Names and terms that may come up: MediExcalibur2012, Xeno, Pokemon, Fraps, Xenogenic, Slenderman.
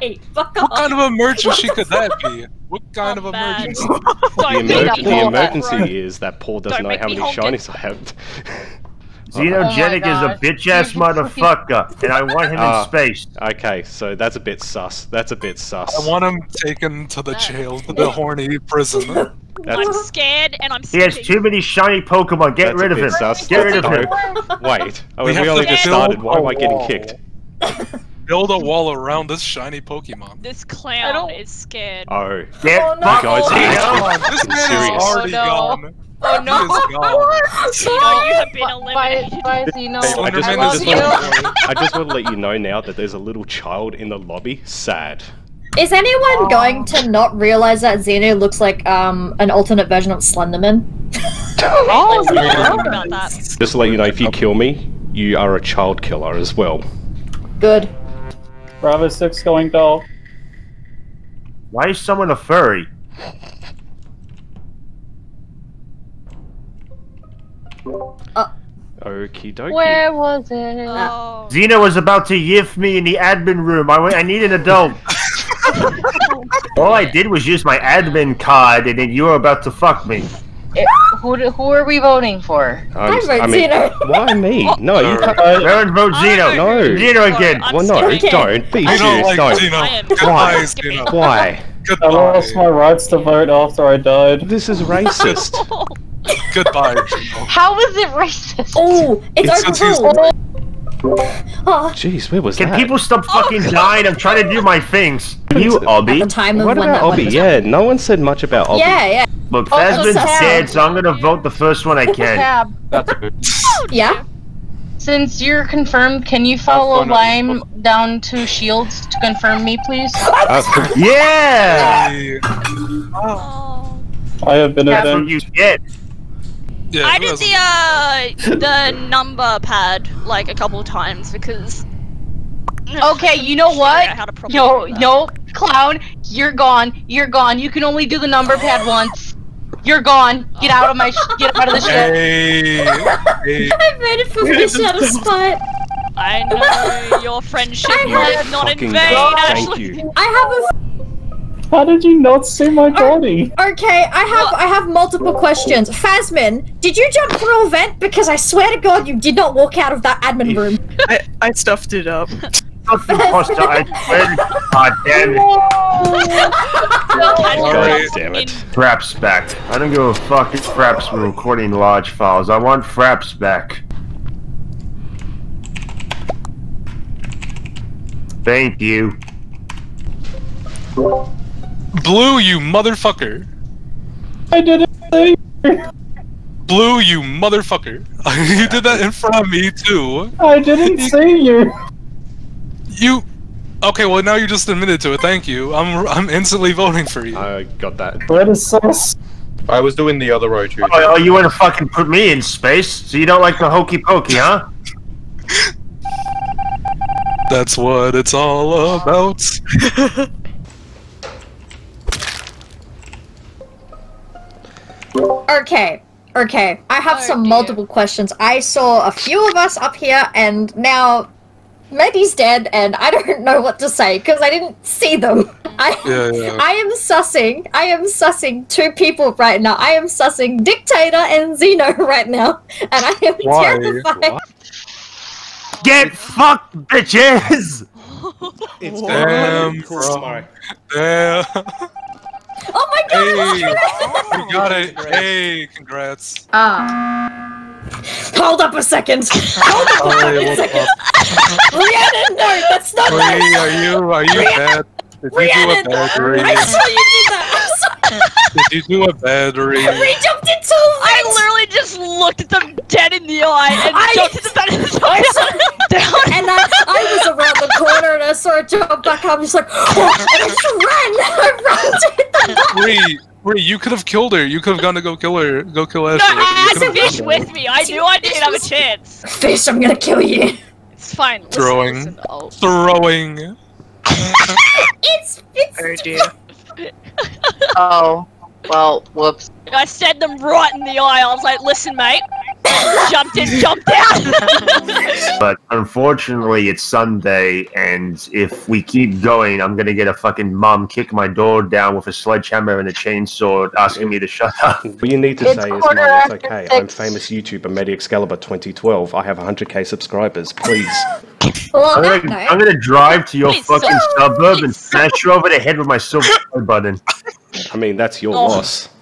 Wait, fuck off. What kind of emergency could that be? What kind of emergency? The emergency is that Paul doesn't know how many shinies I have. Xenogenic is a bitch-ass motherfucker, and I want him in space. Okay, so that's a bit sus. That's a bit sus. I want him taken to the jail, to the horny prison. I'm scared, and I'm scared. He has too many shiny Pokemon. Get rid of him. Get rid of him. Wait, we only just started. Why am I getting kicked? Build a wall around this shiny Pokemon. This clown is scared. Oh, get guys! This man is already gone. Oh no! I just want to let you know now that there's a little child in the lobby. Sad. Is anyone going to not realize that Xeno looks like an alternate version of Slenderman? Oh, about that. Just to let you know, if you kill me, you are a child killer as well. Good. Bravo 6 going dull. Why is someone a furry? Okie dokie. Where was it? Oh. Xena was about to yiff me in the admin room. I need an adult. All I did was use my admin card, and then you were about to fuck me. Who are we voting for? I mean, why me? No, you can't. Everyone vote Xeno. No. Xeno again. Well, no, don't. Be serious. Why? Why? I lost my rights to vote after I died. This is racist. Goodbye. How is it racist? Oh, it's overruled. Jeez, where was that? Can people stop fucking dying? I'm trying to do my things. You, Obby? What about Obby? Yeah, no one said much about Obby. Yeah, yeah. But Fazbear's dead, so I'm gonna vote the first one I can. That's good. Yeah? Since you're confirmed, can you follow Lime down to Shields to confirm me, please? Yeah! Oh. I have been at them. Yeah, I did the number pad like a couple times because. Okay, you know what? No, clown, you're gone. You're gone. You can only do the number pad once. You're gone. Get out of my. Get out of the shit. Hey, hey. I made it for this out of spot. I know your friendship was not in vain, Ashley. I have a. How did you not see my body? Okay, I have multiple questions. Phasmin, did you jump through a vent? Because I swear to God, you did not walk out of that admin room. I stuffed it up. God damn it. Damn it. Fraps back. I don't give a fuck if Fraps were recording large files. I want Fraps back. Thank you. Blue, you motherfucker! I did it! Blue, you motherfucker! You did that in front of me too! I didn't see you! You... Okay, well now you just admitted to it, thank you. I'm instantly voting for you. I got that. Bread is sauce. I was doing the other row too. Oh, you wanna fucking put me in space? So you don't like the hokey pokey, huh? That's what it's all about. Okay. I have multiple questions. I saw a few of us up here, and now Medi's dead, and I don't know what to say because I didn't see them. I am sussing two people right now. I am sussing Dictator and Xeno right now, and I am terrified. What? Get fucked, bitches! It's damn. Damn. Oh my God! Hey, we got it! Hey, congrats! Hold up a second! Hold up a second! Rhiannon, no, that's not right! Are you bad? Did Rhiannon, you do a battery? I saw you do that! I'm sorry! Did you do a battery? We jumped into a vent! I literally just looked at them dead in the eye and jumped into the down. And I was around the corner and I saw it jump back up. I'm just like, oh, and I ran to hit the Bree, you could have killed her. You could have gone to go kill her. Go kill Ashley. No, I had a fish with me. I knew I didn't have a chance. Fish, I'm gonna kill you. It's fine. Throwing. It's. Oh dear. Oh. Well, whoops. I stared them right in the eye. I was like, listen, mate. Jumped out! But unfortunately, it's Sunday, and if we keep going, I'm gonna get a fucking mom kick my door down with a sledgehammer and a chainsaw asking me to shut up. What you need to say is, no, it's okay. I'm famous YouTuber MediExcalibur2012. I have 100K subscribers. Please. Well, I'm gonna drive to your fucking suburb and smash you over the head with my silver button. I mean, that's your loss.